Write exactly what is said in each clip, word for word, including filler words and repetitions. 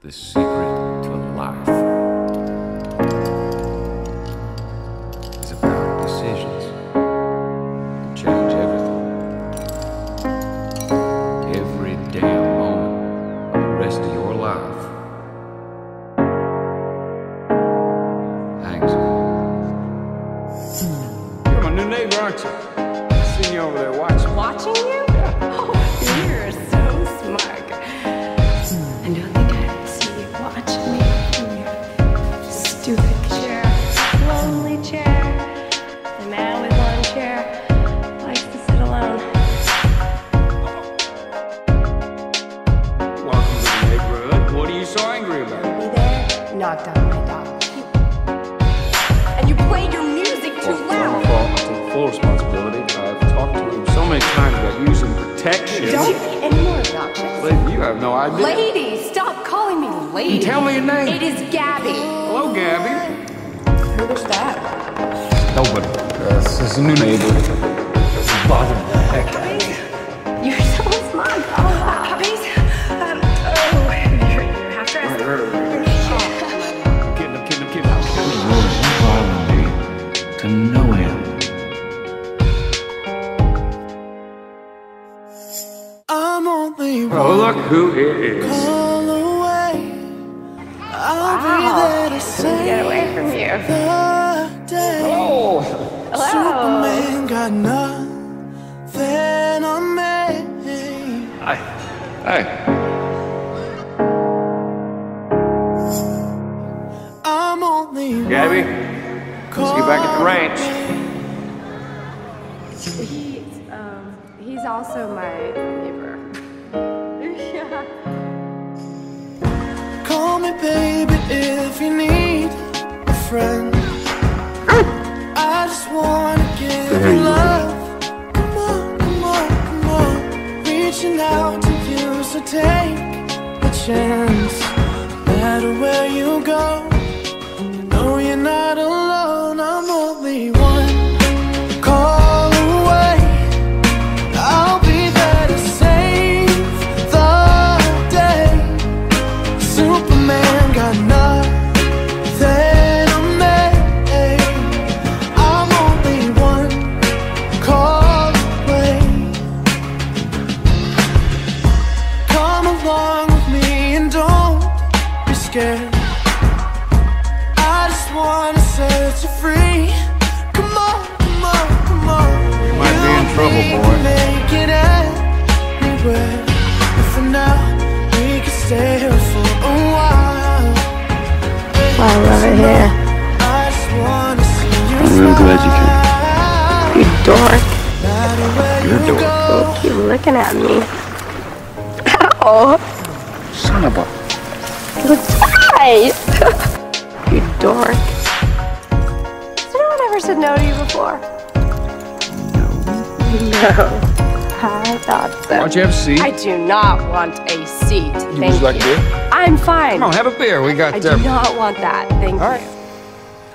The secret to life is about decisions that change everything. Every damn moment of the rest of your life hangs on. You're my new neighbor, aren't you? I've seen you over there watching. Watching you? Yeah. Oh, you're so smart. I don't think watching me from your stupid chair, lonely chair. The man with one chair likes to sit alone. Welcome to the neighborhood. What are you so angry about? Me there, knocked out my dog. And you played your music too well, loud. Well, I take full responsibility. I've talked to him so many times about using protection. Don't be any more obnoxious. Lady, you have no idea. Lady, stop calling me. Lady. Tell me your name. It is Gabby. Hello, Gabby. Who was that? Nobody. This is a new neighbor. This is bothering the heck out of me. You're so smug. Oh, uh, puppies. Um, oh, you're, you're half dressed. Right, right, right. Oh. I'm kidding, I'm kidding, I'm kidding. You're bothering me to no end. I'm only one. Oh, look who it is. Wow, get away from you. Hello. Hello. Superman got nothing on me. Hi. Hi. I'm only Gabby, let's get back at the ranch. He, um, he's also my neighbor. Yeah. Call me, baby. If you need a friend, I just wanna give you love. Come on, come on, come on. Reaching out to you, so take a chance. No matter where you go, you know you're not alone. I'm only one call away. I'll be there to save the day. Superman got nothing. I just wanna set you free. Come on, come on, come on. You might be in trouble, boy. Make it anywhere. But for now, we can stay here for a while. Wow, I love it here. I just wanna see you. I'm real glad you came. You dork. You're dork. Oh, keep looking at me. Ow. Son of a. You dork. Has anyone ever said no to you before? No. No. I thought so. Why don't you have a seat? I do not want a seat. You Thank would you like you. a beer? I'm fine. Come on, have a beer. We got I do uh, not want that. Thank all right. you.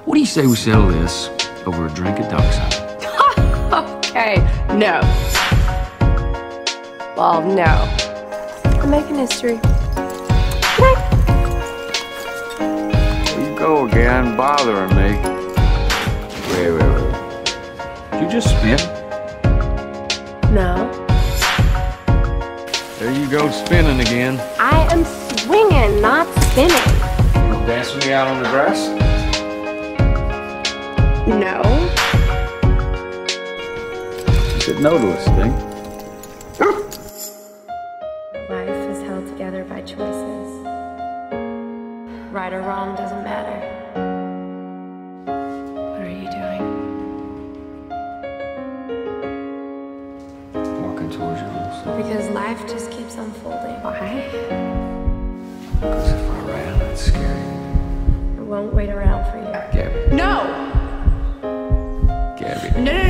What do you say we settle this over a drink at Dockside? Okay. No. Well, no. I'm making history. Go again, bothering me. Wait, wait, wait. Did you just spin? No. There you go, spinning again. I am swinging, not spinning. You dancing me out on the grass? No. You said no to this thing. Life is held together by choices. Right or wrong doesn't matter. What are you doing? Walking towards your own self. Because life just keeps unfolding. Why? Because if I ran, I'd scare you. I won't wait around for you. Gabby. No! Gabby. No, no,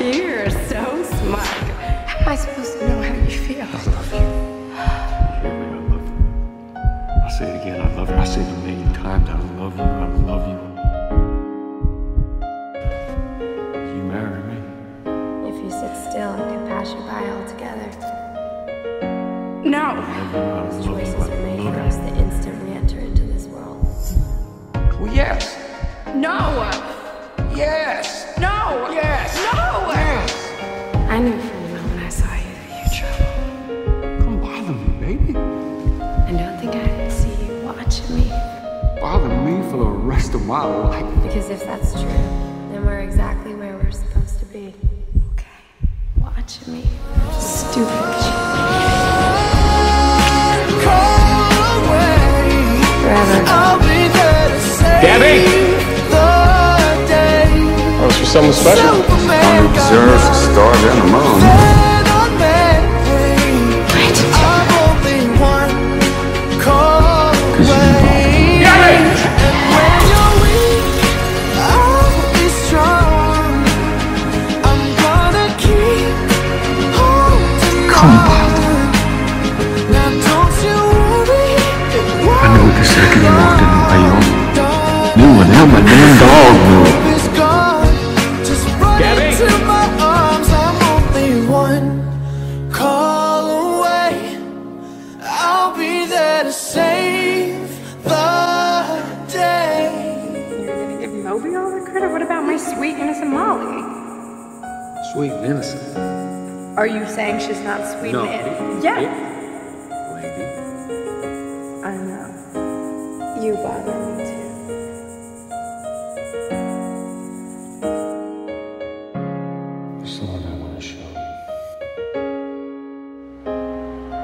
no. You're so smug. How am I supposed to know how you feel? I love you. I say it again, I love you. I say it a million times, I love you, I love you. You marry me. If you sit still and could pass you by altogether. No. Choices were made for us the instant we enter into this world. Well, yes. No. Yes. No. Yes. No. Yes. I knew from the moment I saw you that you're trouble. Don't bother me, baby. I don't think I can see you watching me. Bother me for the rest of my life. Because if that's true, then we're exactly where we're supposed to be. Okay. Watching me. Stupid. Gabby! Oh, it's for something special. I'm observed, starred, and a mom. Why did you do that? Gabby! Come on. How my damn dog knew. Gabby! Call away. I'll be there to save the day. You're gonna give Moby all the credit? What about my sweet, innocent Molly? Sweet and innocent? Are you saying she's not sweet no. and innocent? Yeah. Lady. I know. You bother me too. There's someone I want to show you.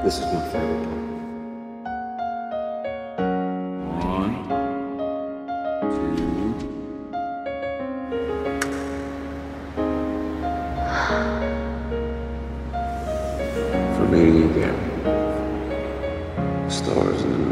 This is my favorite part. One, two. For meeting you again. Stars in the night.